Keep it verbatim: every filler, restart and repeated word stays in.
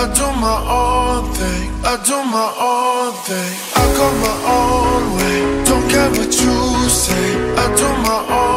I do my own thing, I do my own thing, I go my own way, don't care what you say, I do my own